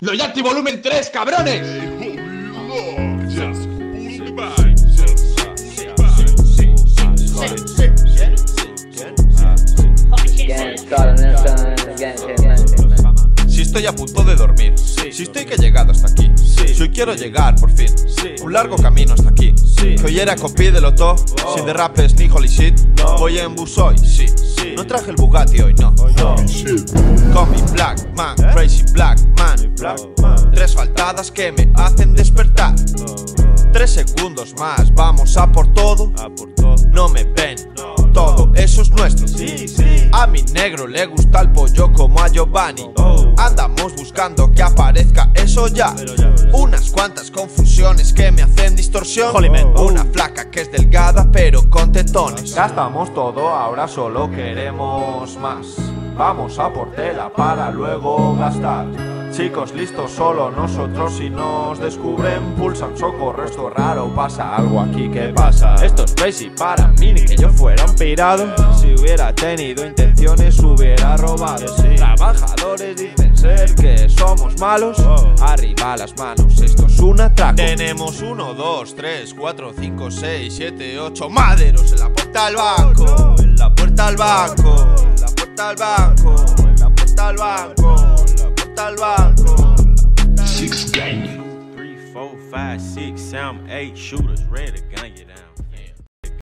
Lo Yatti Volumen 3, cabrones. Si estoy a punto de dormir, si estoy que he llegado hasta aquí, si hoy quiero llegar por fin, un largo camino hasta aquí. Que hoy era copy de loto, sin derrapes ni holy shit. Voy en bus hoy, sí. No traje el Bugatti hoy, no. Call me black man, crazy black man. Tres faltadas que me hacen despertar. 3 segundos más, vamos a por todo. No me ven, todo eso es nuestro. A mi negro le gusta el pollo como a Giovanni. Andamos buscando que aparezca eso ya. Unas cuantas confusiones que me hacen distorsión. Una flaca que es delgada pero con tetones. Gastamos todo, ahora solo queremos más. Vamos a por tela para luego gastar. Chicos listos, solo nosotros si nos descubren. Pulsan socorro, esto es raro, pasa algo aquí que pasa. Esto es crazy para mí, ni que yo fuera un pirado. Si hubiera tenido intenciones hubiera robado. Trabajadores dicen ser que somos malos. Arriba las manos, esto es un atraco. Tenemos 1, 2, 3, 4, 5, 6, 7, 8 maderos en la puerta al banco. En la puerta al banco, en la puerta al banco, en la puerta al banco. Al banco. 6 gang 3, 4, 5, 6, 7, 8 shooters ready to gang it.